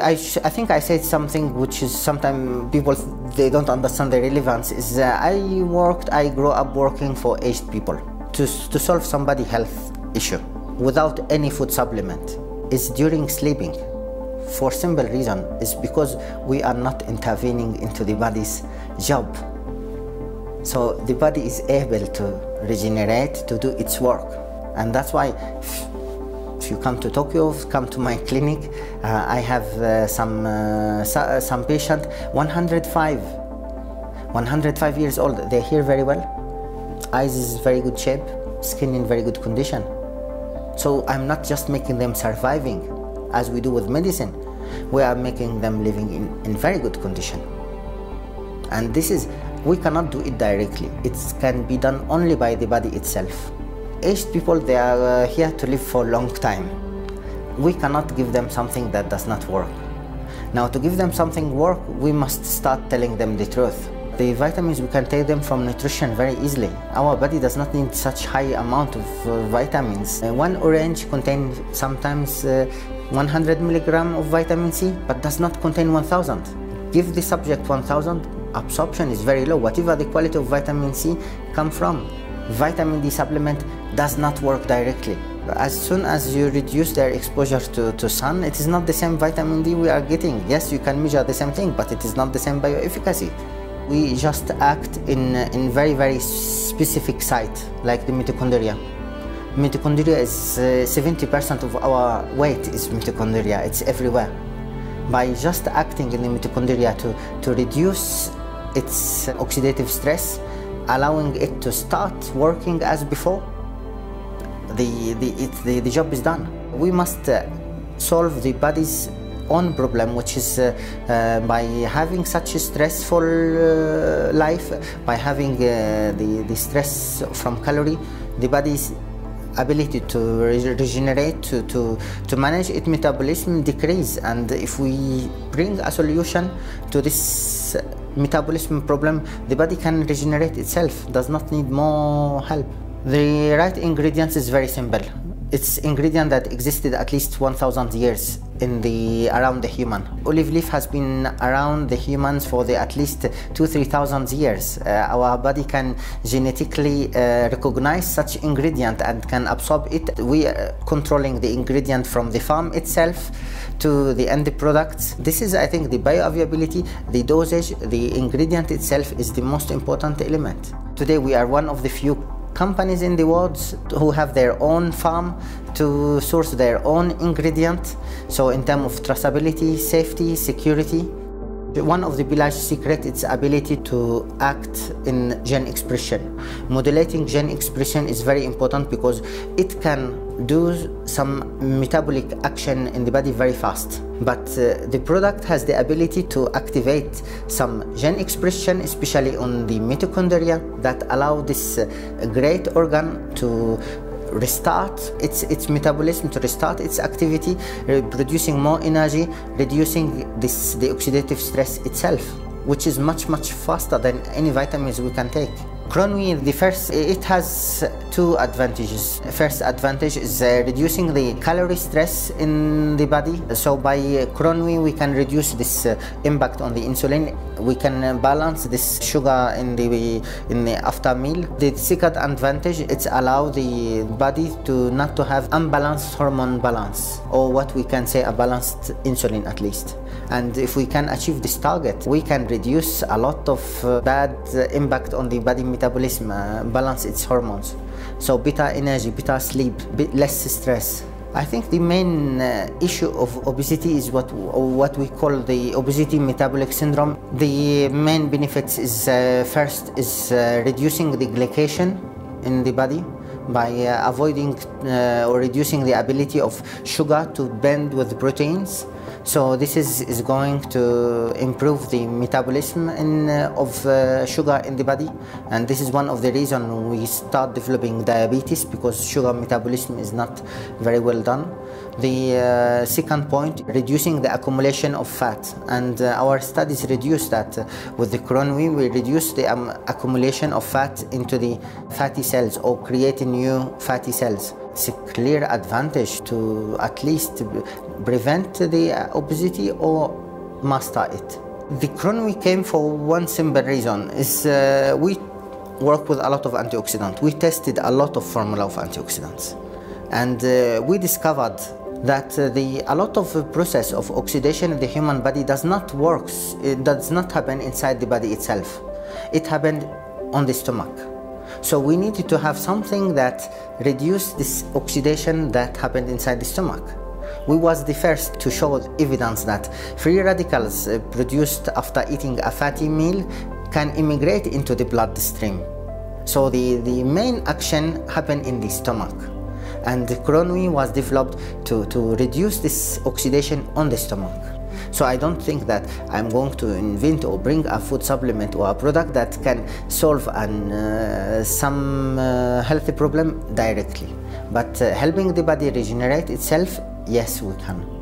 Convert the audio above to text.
I think I said something which is sometimes people, they don't understand the relevance. Is I grew up working for aged people to solve somebody's health issue without any food supplement. It's during sleeping, for simple reason, is because we are not intervening into the body's job. So the body is able to regenerate, to do its work, and that's why if you come to Tokyo, come to my clinic, I have some patient 105 years old. They hear very well, eyes is very good shape, skin in very good condition. So I'm not just making them surviving as we do with medicine, we are making them living in very good condition. And this is, we cannot do it directly, it can be done only by the body itself. Aged people, they are here to live for a long time. We cannot give them something that does not work. Now, to give them something work, we must start telling them the truth. The vitamins, we can take them from nutrition very easily. Our body does not need such high amount of vitamins. One orange contains sometimes 100 milligram of vitamin C, but does not contain 1,000. Give the subject 1,000, absorption is very low. Whatever the quality of vitamin C come from, vitamin D supplement does not work directly. As soon as you reduce their exposure to sun, it is not the same vitamin D we are getting. Yes, you can measure the same thing, but it is not the same bioefficacy. We just act in very, very specific site, like the mitochondria. Mitochondria is 70% of our weight is mitochondria, it's everywhere. By just acting in the mitochondria to reduce its oxidative stress, allowing it to start working as before, the job is done. We must solve the body's own problem, which is by having such a stressful life, by having the stress from calorie, the body's ability to regenerate, to manage its metabolism decrease. And if we bring a solution to this metabolism problem, the body can regenerate itself, does not need more help. The right ingredients is very simple. It's ingredient that existed at least 1,000 years around the human. Olive leaf has been around the humans for at least 2,000-3,000 years. Our body can genetically recognize such ingredient and can absorb it. We are controlling the ingredient from the farm itself to the end products. This is, I think, the bioavailability, the dosage, the ingredient itself is the most important element. Today we are one of the few companies in the world who have their own farm to source their own ingredient. So in terms of traceability, safety, security, one of the Bilaj secrets is its ability to act in gene expression. Modulating gene expression is very important because it can do some metabolic action in the body very fast. But the product has the ability to activate some gene expression, especially on the mitochondria, that allow this great organ to restart its metabolism, to restart its activity, producing more energy, reducing the oxidative stress itself, which is much, much faster than any vitamins we can take. Kronuit, it has two advantages. First advantage is reducing the calorie stress in the body. So by Kronuit, we can reduce this impact on the insulin. We can balance this sugar in the after meal. The second advantage, it's allow the body to not to have unbalanced hormone balance, or what we can say a balanced insulin at least. And if we can achieve this target, we can reduce a lot of bad impact on the body metabolism, balance its hormones. So better energy, better sleep, less stress. I think the main issue of obesity is what we call the obesity metabolic syndrome. The main benefits is first is reducing the glycation in the body by avoiding or reducing the ability of sugar to bond with proteins. So this is going to improve the metabolism of sugar in the body, and this is one of the reasons we start developing diabetes, because sugar metabolism is not very well done. The second point, reducing the accumulation of fat, and our studies reduce that. With the Kronuit, we reduce the accumulation of fat into the fatty cells, or create new fatty cells. It's a clear advantage to at least prevent the obesity or master it. The Kronuit came for one simple reason, is we work with a lot of antioxidants. We tested a lot of formula of antioxidants, and we discovered that a lot of the process of oxidation in the human body does not work, it does not happen inside the body itself. It happened on the stomach. So we needed to have something that reduced this oxidation that happened inside the stomach. We was the first to show evidence that free radicals produced after eating a fatty meal can immigrate into the bloodstream. So the main action happened in the stomach. And the Kronuit was developed to reduce this oxidation on the stomach. So I don't think that I'm going to invent or bring a food supplement or a product that can solve some health problem directly. But helping the body regenerate itself, yes, we can.